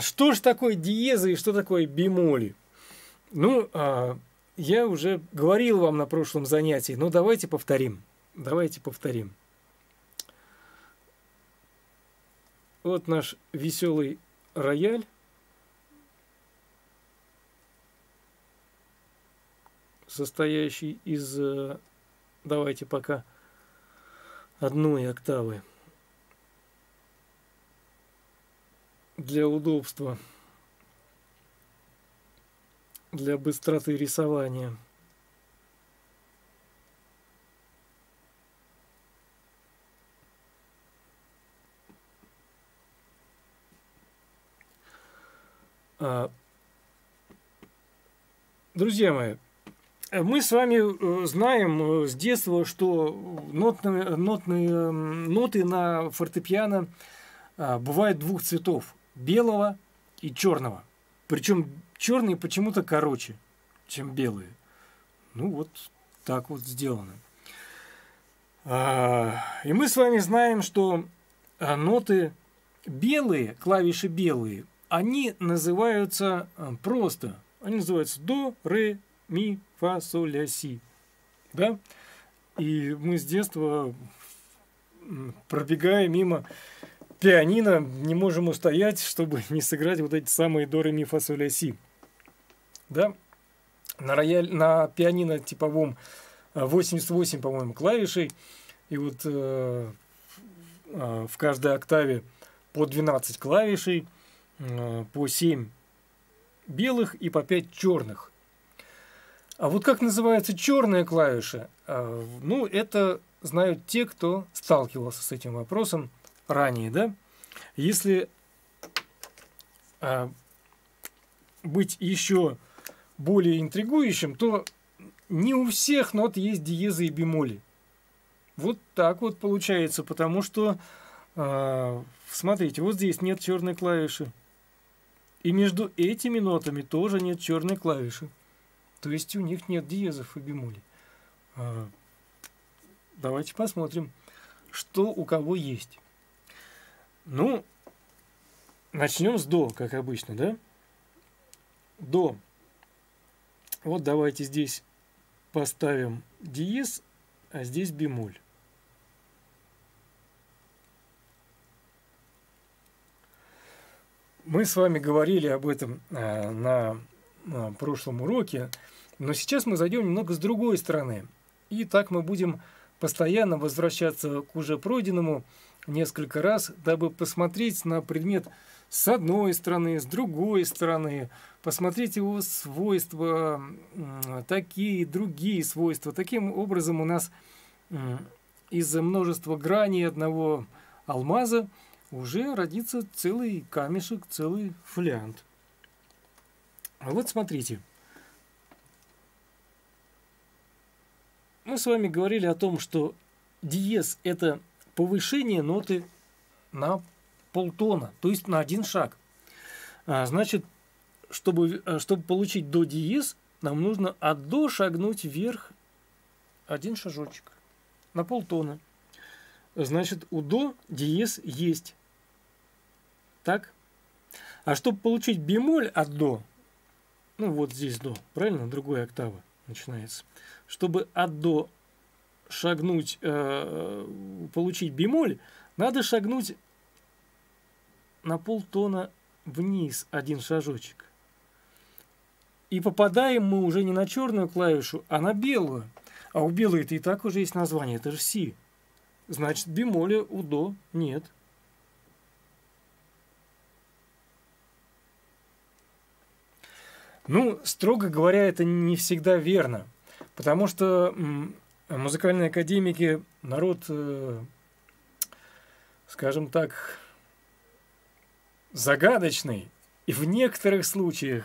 Что же такое диезы и что такое бемоли? Ну, я уже говорил вам на прошлом занятии, но давайте повторим. Вот наш веселый рояль. Состоящий из, давайте пока, одной октавы. Для удобства, для быстроты рисования. Друзья мои, мы с вами знаем с детства, что ноты на фортепиано бывают двух цветов – белого и черного. Причем черные почему-то короче, чем белые. Ну вот так вот сделано. И мы с вами знаем, что ноты белые, клавиши белые, они называются просто. Они называются до, ре, ми, фа, соль, ля, си. Да? И мы с детства, пробегая мимо пианино, не можем устоять, чтобы не сыграть вот эти самые до, ре, ми, фа, соль, ля, си. Да? На пианино типовом 88, по-моему, клавишей. И вот в каждой октаве по 12 клавишей, по 7 белых и по 5 черных. А вот как называется черная клавиша? Ну, это знают те, кто сталкивался с этим вопросом ранее, да? Если быть еще более интригующим, то не у всех нот есть диезы и бемоли. Вот так вот получается, потому что, смотрите, вот здесь нет черной клавиши. И между этими нотами тоже нет черной клавиши. То есть у них нет диезов и бемолей. Давайте посмотрим, что у кого есть. Ну, начнем с до, как обычно, да? До. Вот давайте здесь поставим диез, а здесь бемоль. Мы с вами говорили об этом на прошлом уроке, но сейчас мы зайдем немного с другой стороны. И так мы будем постоянно возвращаться к уже пройденному несколько раз, дабы посмотреть на предмет с одной стороны, с другой стороны, посмотреть его свойства, такие, другие свойства. Таким образом у нас из-за множества граней одного алмаза уже родится целый камешек, целый фолиант. А вот смотрите. Мы с вами говорили о том, что диез – это повышение ноты на полтона, то есть на один шаг. Значит, чтобы получить до диез, нам нужно от до шагнуть вверх один шажочек на полтона. Значит, у до диез есть. Так? А чтобы получить бемоль от до, ну вот здесь до, правильно? Другая октава начинается. Чтобы от до шагнуть, получить бемоль, надо шагнуть на полтона вниз один шажочек. И попадаем мы уже не на черную клавишу, а на белую. А у белой-то и так уже есть название, это же си. Значит, бемоля у до нет. Ну, строго говоря, это не всегда верно, потому что музыкальные академики, народ, скажем так, загадочный, и в некоторых случаях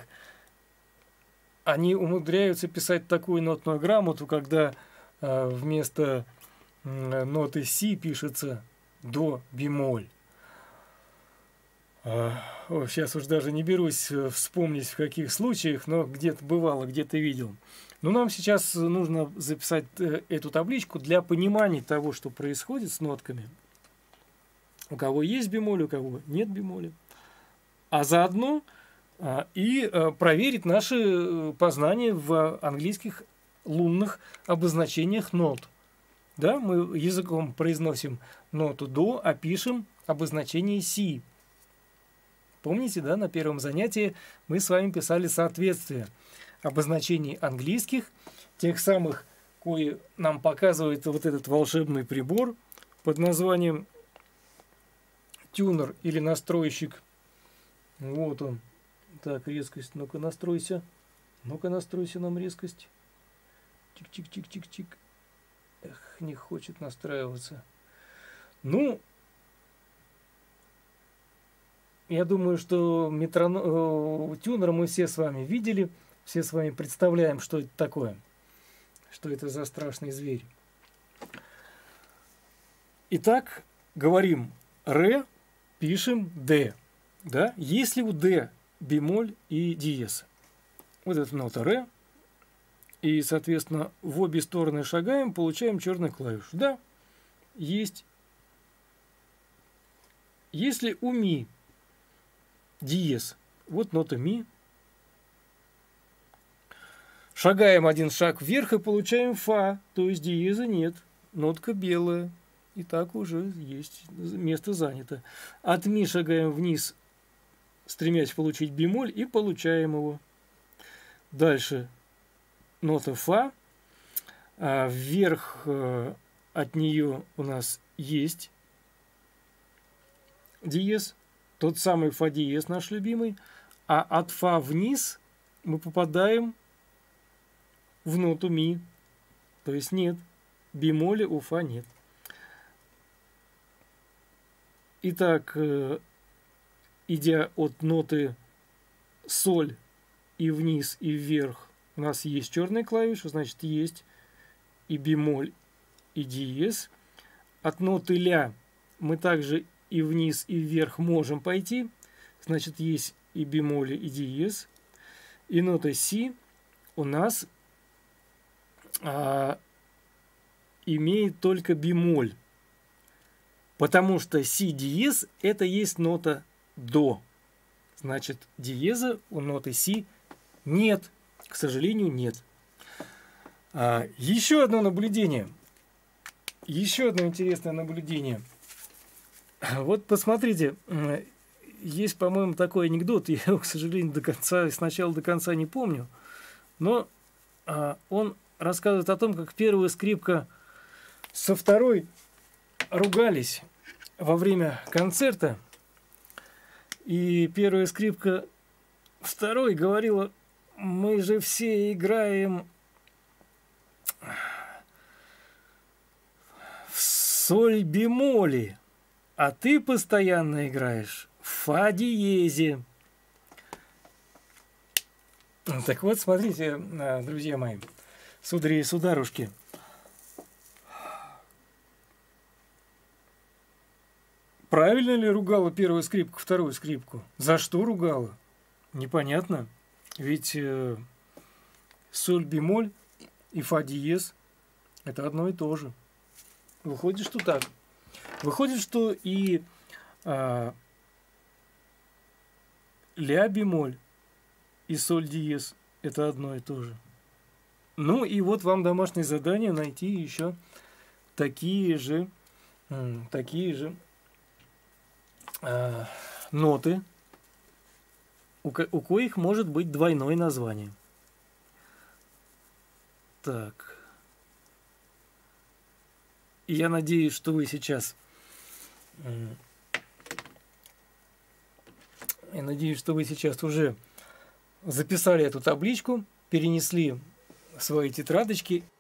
они умудряются писать такую нотную грамоту, когда вместо ноты си пишется до бемоль. Сейчас уж даже не берусь вспомнить, в каких случаях, но где-то бывало, где-то видел. Но нам сейчас нужно записать эту табличку для понимания того, что происходит с нотками. У кого есть бемоль, у кого нет бемоля. а заодно и проверить наши познания в английских лунных обозначениях нот. Да, мы языком произносим ноту «до», а пишем обозначение «си». Помните, да, на первом занятии мы с вами писали соответствие обозначений английских, тех самых, кои нам показывает вот этот волшебный прибор под названием тюнер или настройщик. Вот он. Так, резкость, ну-ка настройся. Ну-ка настройся нам резкость. Тик-тик-тик-тик-тик. Эх, не хочет настраиваться. Ну, я думаю, что тюнер мы все с вами видели, все с вами представляем, что это такое, что это за страшный зверь. Итак, говорим «р», пишем «д». Да? Если у «д» бемоль и диез, вот эта нота «р», и, соответственно, в обе стороны шагаем, получаем черную клавишу. Да, есть. Если у ми диез, вот нота ми, шагаем один шаг вверх и получаем фа, то есть диеза нет, нотка белая. И так уже есть, место занято. От ми шагаем вниз, стремясь получить бемоль, и получаем его. Дальше. Нота фа, вверх от нее у нас есть диез, тот самый фа диез наш любимый, а от фа вниз мы попадаем в ноту ми, то есть нет, бемоля у фа нет. Итак, идя от ноты соль и вниз, и вверх, у нас есть черная клавиша, значит, есть и бемоль, и диез. От ноты ля мы также и вниз, и вверх можем пойти, значит, есть и бемоль, и диез. И нота си у нас имеет только бемоль, потому что си диез – это есть нота до. Значит, диеза у ноты си нет. К сожалению, нет. Еще одно наблюдение. Еще одно интересное наблюдение. Вот посмотрите, есть, по-моему, такой анекдот. Я его, к сожалению, до конца, сначала до конца не помню. Но он рассказывает о том, как первая скрипка со второй ругались во время концерта. И первая скрипка второй говорила: мы же все играем в соль бемоле, а ты постоянно играешь в фа диезе. Так вот, смотрите, друзья мои, судари и сударушки. Правильно ли ругала первую скрипку вторую скрипку? За что ругала? Непонятно. Ведь соль бемоль и фа диез – это одно и то же. Выходит, что так. Выходит, что и ля бемоль и соль диез – это одно и то же. Ну и вот вам домашнее задание найти еще такие же ноты, у коих может быть двойное название. Так. И я надеюсь, что вы сейчас... Я надеюсь, что вы сейчас уже записали эту табличку, перенесли свои тетрадочки